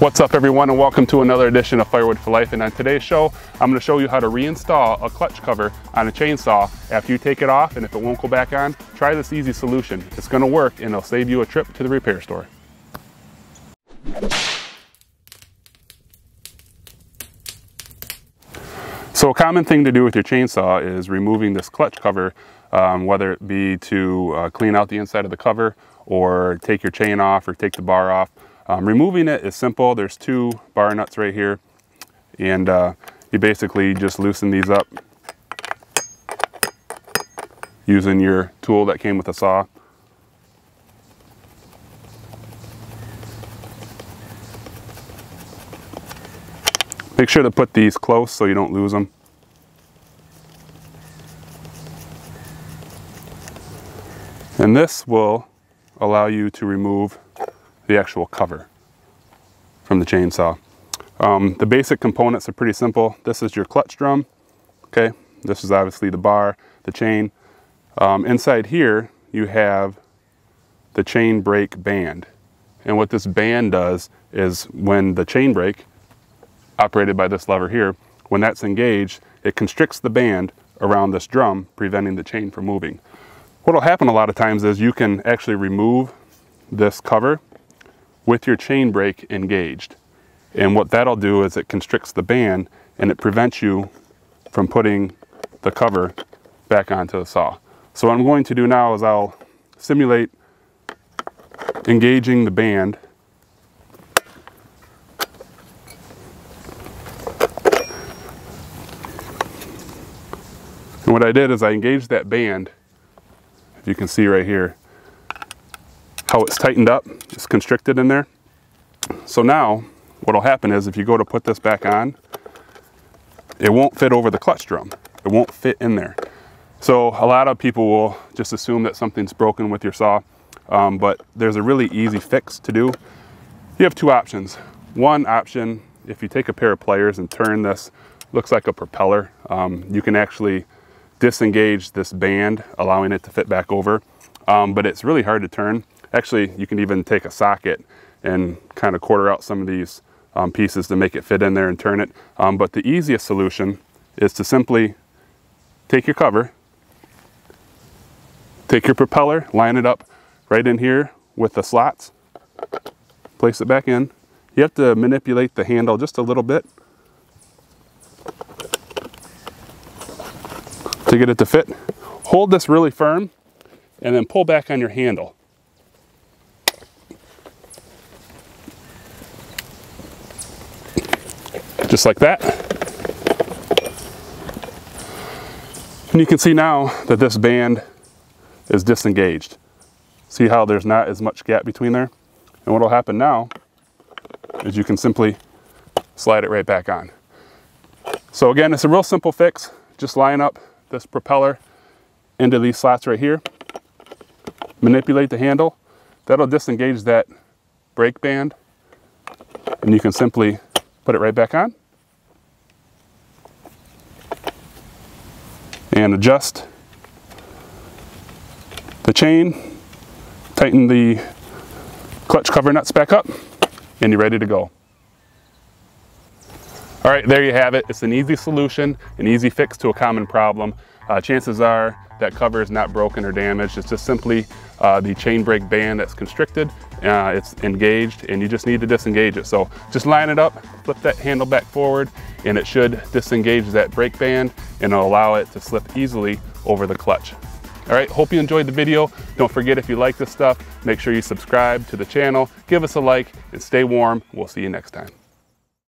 What's up everyone, and welcome to another edition of Firewood for Life. And on today's show, I'm going to show you how to reinstall a clutch cover on a chainsaw after you take it off, and if it won't go back on, try this easy solution. It's going to work and it'll save you a trip to the repair store. So a common thing to do with your chainsaw is removing this clutch cover, whether it be to clean out the inside of the cover or take your chain off or take the bar off. Removing it is simple. There's two bar nuts right here, and you basically just loosen these up using your tool that came with the saw. Make sure to put these close so you don't lose them. And this will allow you to remove the actual cover from the chainsaw. The basic components are pretty simple. This is your clutch drum, okay? This is obviously the bar, the chain. Inside here, you have the chain brake band. And what this band does is when the chain brake, operated by this lever here, when that's engaged, it constricts the band around this drum, preventing the chain from moving. What'll happen a lot of times is you can actually remove this cover with your chain brake engaged. And what that'll do is it constricts the band and it prevents you from putting the cover back onto the saw. So what I'm going to do now is I'll simulate engaging the band . And what I did is I engaged that band, if you can see right here, how it's tightened up, it's constricted in there. So now what'll happen is if you go to put this back on, it won't fit over the clutch drum. It won't fit in there. So a lot of people will just assume that something's broken with your saw, but there's a really easy fix to do. You have two options. One option, if you take a pair of pliers and turn this, looks like a propeller, you can actually disengage this band, allowing it to fit back over, but it's really hard to turn. Actually, you can even take a socket and kind of quarter out some of these pieces to make it fit in there and turn it. But the easiest solution is to simply take your cover, take your propeller, line it up right in here with the slots, place it back in. You have to manipulate the handle just a little bit to get it to fit. Hold this really firm and then pull back on your handle. Just like that. And you can see now that this band is disengaged. See how there's not as much gap between there? And what'll happen now is you can simply slide it right back on. So again, it's a real simple fix. Just line up this propeller into these slots right here, manipulate the handle, that'll disengage that brake band, and you can simply put it right back on and adjust the chain, tighten the clutch cover nuts back up, and you're ready to go. All right, there you have it. It's an easy solution, an easy fix to a common problem. Chances are that cover is not broken or damaged. It's just simply the chain brake band that's constricted. It's engaged and you just need to disengage it. So just line it up, flip that handle back forward, and it should disengage that brake band and it'll allow it to slip easily over the clutch. All right, hope you enjoyed the video. Don't forget, if you like this stuff, make sure you subscribe to the channel, give us a like, and stay warm. We'll see you next time.